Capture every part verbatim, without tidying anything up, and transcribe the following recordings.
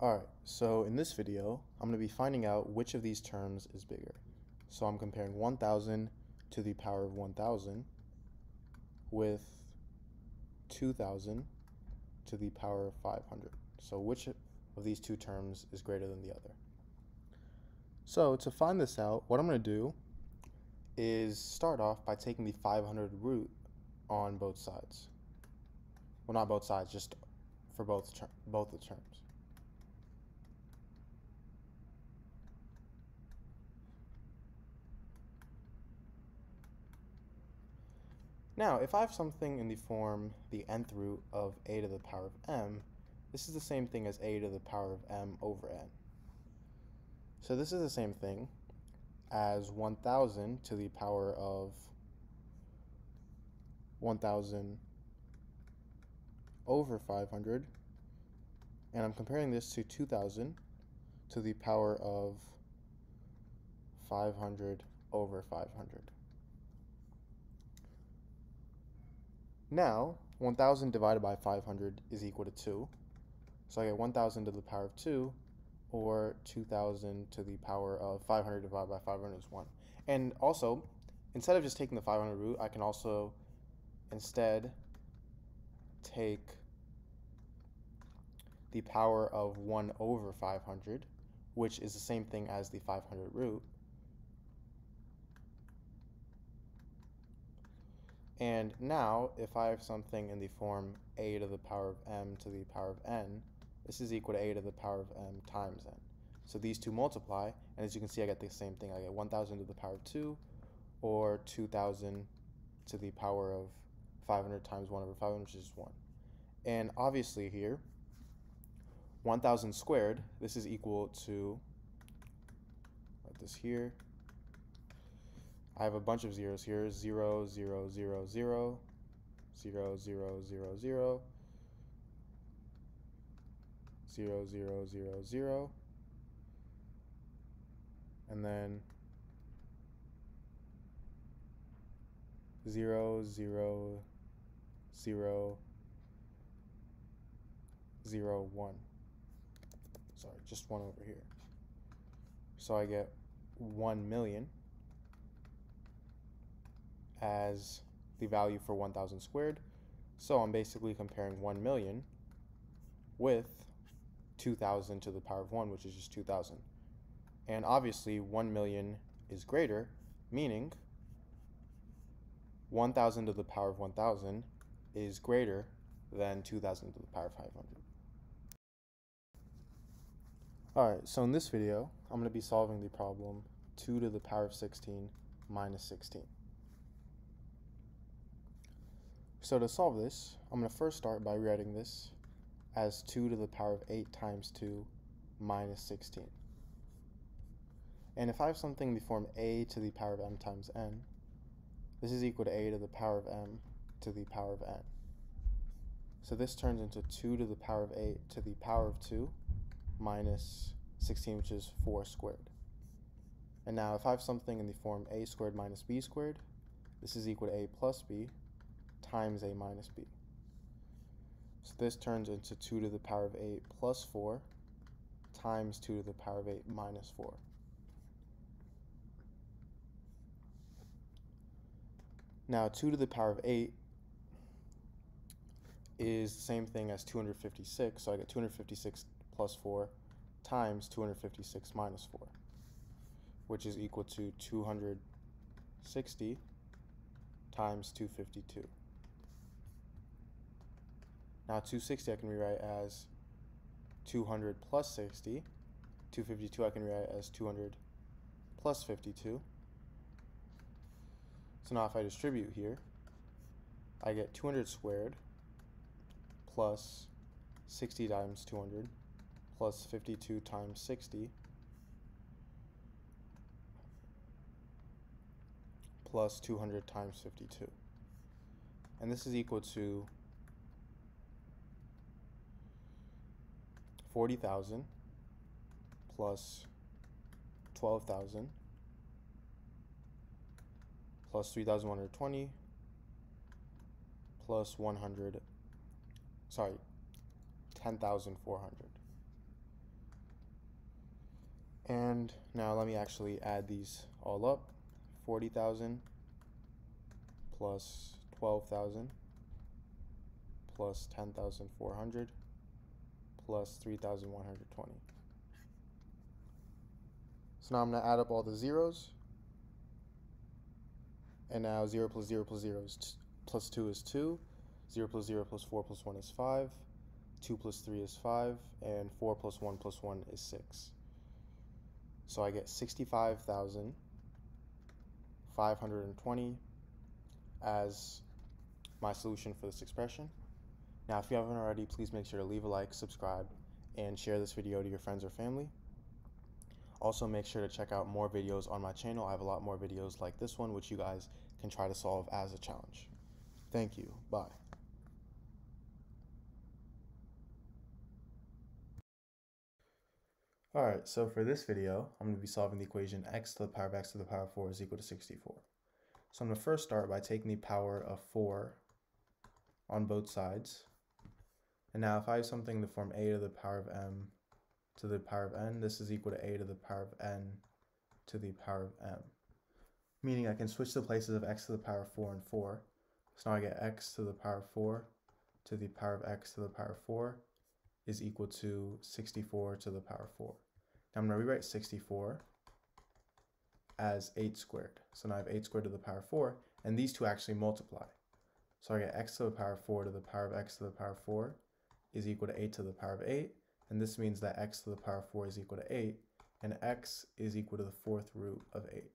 Alright, so in this video, I'm going to be finding out which of these terms is bigger. So I'm comparing one thousand to the power of one thousand with two thousand to the power of five hundred. So which of these two terms is greater than the other? So to find this out, what I'm going to do is start off by taking the five hundred root on both sides. Well, not both sides, just for both, ter- both the terms. Now, if I have something in the form the nth root of a to the power of m, this is the same thing as a to the power of m over n. So this is the same thing as one thousand to the power of one thousand over five hundred, and I'm comparing this to two thousand to the power of five hundred over five hundred. Now, one thousand divided by five hundred is equal to two. So I get one thousand to the power of two, or two thousand to the power of five hundred divided by five hundred is one. And also, instead of just taking the five hundred root, I can also instead take the power of one over five hundred, which is the same thing as the five hundred root. And now, if I have something in the form a to the power of m to the power of n, this is equal to a to the power of m times n. So these two multiply, and as you can see, I get the same thing. I get one thousand to the power of two, or two thousand to the power of five hundred times one over five hundred, which is one. And obviously here, one thousand squared, this is equal to, like this here, I have a bunch of zeros here, zero, zero, zero, zero, zero, zero, zero, zero, zero, zero, zero, zero, and then zero, zero, zero, zero, one. Sorry, just one over here. So I get one million as the value for one thousand squared. So I'm basically comparing one million with two thousand to the power of one, which is just two thousand. And obviously one million is greater, meaning one thousand to the power of one thousand is greater than two thousand to the power of five hundred. Alright, so in this video, I'm going to be solving the problem two to the power of sixteen minus sixteen. So to solve this, I'm going to first start by rewriting this as two to the power of eight times two minus sixteen. And if I have something in the form a to the power of m times n, this is equal to a to the power of m to the power of n. So this turns into two to the power of eight to the power of two minus sixteen, which is four squared. And now if I have something in the form a squared minus b squared, this is equal to a plus b times a minus b. So this turns into two to the power of eight plus four times two to the power of eight minus four. Now two to the power of eight is the same thing as two hundred fifty-six, so I get two hundred fifty-six plus four times two hundred fifty-six minus four, which is equal to two hundred sixty times two hundred fifty-two. Now two hundred sixty I can rewrite as two hundred plus sixty, two hundred fifty-two I can rewrite as two hundred plus fifty-two. So now if I distribute here, I get two hundred squared plus sixty times two hundred plus fifty-two times sixty plus two hundred times fifty-two. And this is equal to forty thousand plus twelve thousand plus three thousand one hundred twenty plus one hundred, sorry, ten thousand four hundred. And now let me actually add these all up. forty thousand plus twelve thousand plus ten thousand four hundred plus three thousand one hundred twenty. So now I'm going to add up all the zeros. And now zero plus zero plus zero is plus two is two. zero plus zero plus four plus one is five. two plus three is five. And four plus one plus one is six. So I get sixty-five thousand five hundred twenty as my solution for this expression. Now, if you haven't already, please make sure to leave a like, subscribe, and share this video to your friends or family. Also, make sure to check out more videos on my channel. I have a lot more videos like this one, which you guys can try to solve as a challenge. Thank you. Bye. Alright, so for this video, I'm going to be solving the equation x to the power of x to the power of four is equal to sixty-four. So I'm going to first start by taking the power of four on both sides. And now if I have something in the form a to the power of m to the power of n, this is equal to a to the power of n to the power of m. Meaning I can switch the places of x to the power of four and four. So now I get x to the power of four to the power of x to the power of four is equal to sixty-four to the power of four. Now I'm going to rewrite sixty-four as eight squared. So now I have eight squared to the power of four, and these two actually multiply. So I get x to the power of four to the power of x to the power of four is equal to eight to the power of eight, and this means that x to the power of four is equal to eight, and x is equal to the fourth root of eight.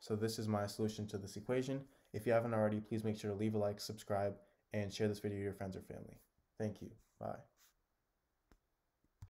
So this is my solution to this equation. If you haven't already, please make sure to leave a like, subscribe, and share this video to your friends or family. Thank you. Bye.